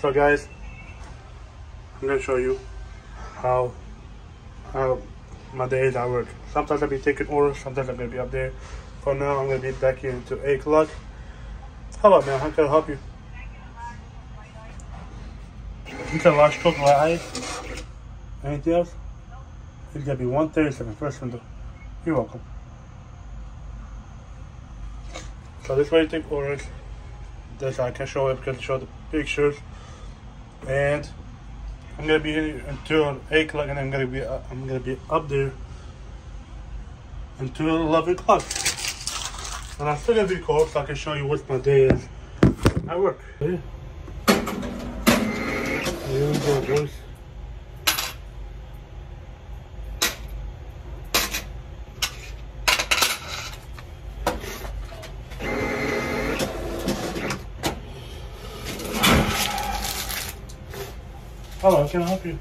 So guys, I'm going to show you how my days I work. Sometimes I'll be taking orders, sometimes I'm going to be up there. For now, I'm going to be back here until 8 o'clock. Hello, man. How can I help you? You can wash chocolate ice. Anything else? It's going to be 137, first window. You're welcome. So this way you take orders. This I can show it because I show the pictures. And I'm gonna be here until 8 o'clock, and I'm gonna be up there until 11 o'clock. And I'm still gonna be cold, so I can show you what my day is. I work. Here we go, boys. Hello, can I help you?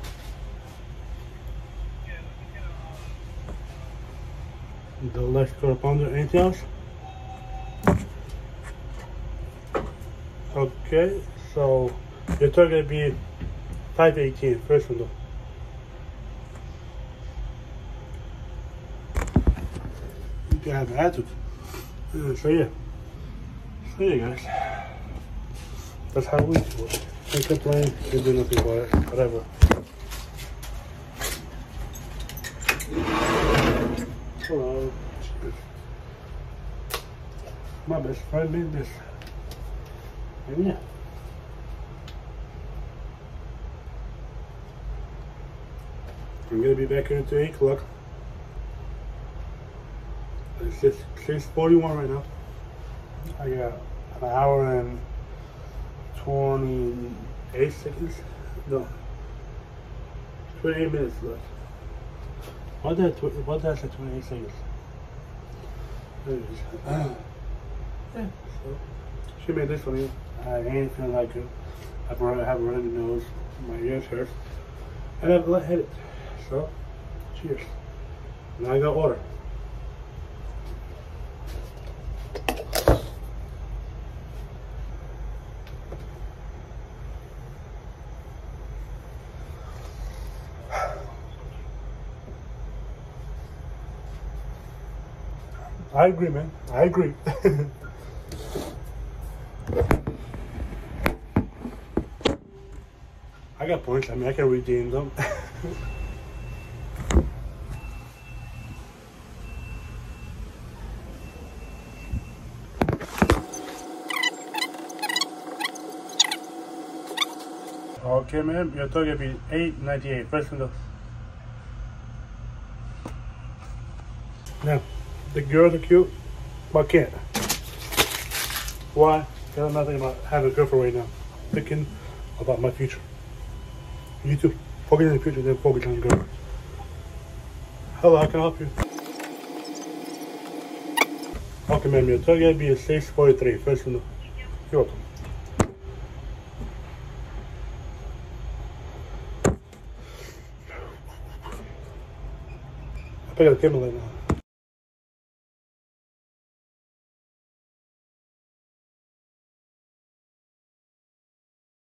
The left quarter pounder, anything else? Okay, so your target will be 518, first window. You can have an attitude. So yeah, guys. That's how we do it. They complain, they do nothing about it, whatever. Hello. My best friend made this. And yeah. I'm gonna be back here until 8 o'clock. It's just 6:41 right now. I got an hour and 28 seconds? No. 28 minutes left. Why did I say 28 seconds? Yeah, so she made this for me. I ain't feeling like it. I have a runny nose. My ears hurt. And I have a light headache. So, cheers. Now I got order. I agree, man. I agree. I got points. I mean, I can redeem them. Okay, man. Your target will be 898. First window. Now. The girls are cute, but can't. Why? Because I'm not thinking about having a girlfriend right now. I'm thinking about my future. You too. Focus on the future, then focus on the girl. Hello, how can I help you? Okay, ma'am, your target will be a 643. First window. You're welcome. I pick up the camera right now.